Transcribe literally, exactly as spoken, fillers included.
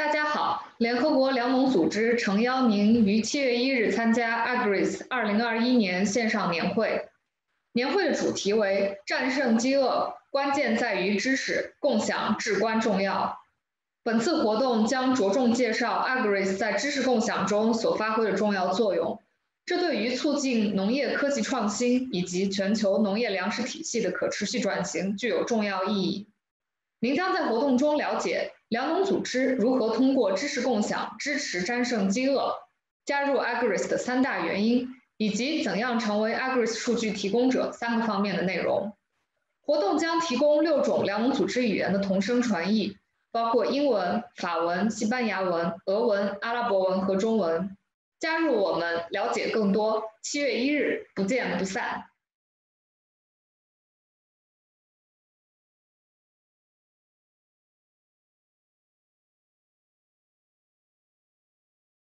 大家好，联合国粮农组织诚邀您于七月一日参加 Agris 二零二一年线上年会。年会的主题为“战胜饥饿，关键在于知识共享至关重要”。本次活动将着重介绍 Agris 在知识共享中所发挥的重要作用，这对于促进农业科技创新以及全球农业粮食体系的可持续转型具有重要意义。您将在活动中了解粮农组织如何通过知识共享支持战胜饥饿，加入 Agris 的三大原因，以及怎样成为 Agris 数据提供者三个方面的内容。活动将提供六种粮农组织语言的同声传译，包括英文、法文、西班牙文、俄文、阿拉伯文和中文。加入我们，了解更多。七月一日，不见不散。